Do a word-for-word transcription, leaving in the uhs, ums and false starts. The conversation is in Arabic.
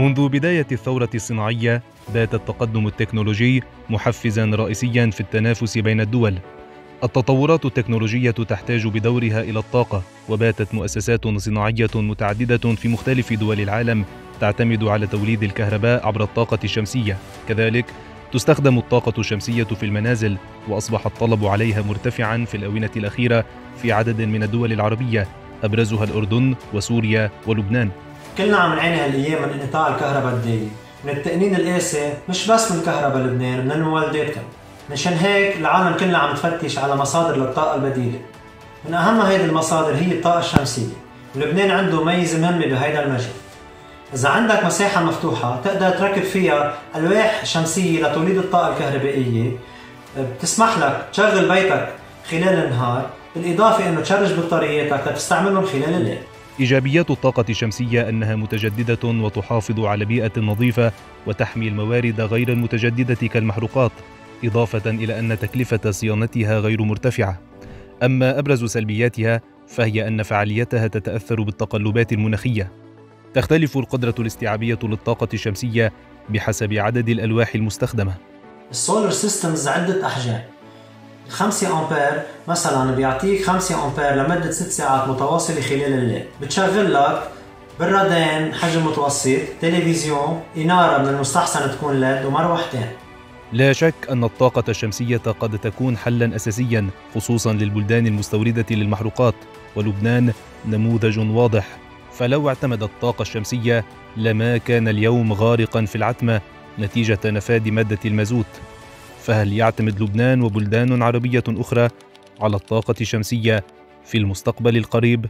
منذ بداية الثورة الصناعية بات التقدم التكنولوجي محفزاً رئيسياً في التنافس بين الدول. التطورات التكنولوجية تحتاج بدورها إلى الطاقة، وباتت مؤسسات صناعية متعددة في مختلف دول العالم تعتمد على توليد الكهرباء عبر الطاقة الشمسية. كذلك تستخدم الطاقة الشمسية في المنازل، وأصبح الطلب عليها مرتفعاً في الآونة الأخيرة في عدد من الدول العربية أبرزها الأردن وسوريا ولبنان. كلنا عم نعاني هالأيام من انقطاع الكهرباء الدائم، من التأنين القاسي مش بس من كهرباء لبنان، من المولداتها. مشان هيك العالم كلها عم تفتش على مصادر للطاقة البديلة. من أهم هيدي المصادر هي الطاقة الشمسية، ولبنان عنده ميزة مهمة بهيدا المجال. إذا عندك مساحة مفتوحة تقدر تركب فيها ألواح شمسية لتوليد الطاقة الكهربائية، بتسمح لك تشغل بيتك خلال النهار، بالإضافة إنه تشرج بطارياتك لتستعملهم خلال الليل. إيجابيات الطاقة الشمسية أنها متجددة وتحافظ على بيئة نظيفة وتحمي الموارد غير المتجددة كالمحروقات، إضافة إلى أن تكلفة صيانتها غير مرتفعة. أما أبرز سلبياتها فهي أن فعاليتها تتأثر بالتقلبات المناخية. تختلف القدرة الاستيعابية للطاقة الشمسية بحسب عدد الألواح المستخدمة. السولار سيستمز عدة أحجام. خمسة أمبير مثلا بيعطيك خمسة أمبير لمدة ست ساعات متواصلة خلال الليل. بتشغل لك برادين حجم متوسط، تلفزيون، إنارة من المستحسن تكون ليد، ومروحتين. لا شك أن الطاقة الشمسية قد تكون حلاً أساسياً خصوصاً للبلدان المستوردة للمحروقات، ولبنان نموذج واضح. فلو اعتمد الطاقة الشمسية لما كان اليوم غارقاً في العتمة نتيجة نفاد مادة المازوت. فهل يعتمد لبنان وبلدان عربية أخرى على الطاقة الشمسية في المستقبل القريب؟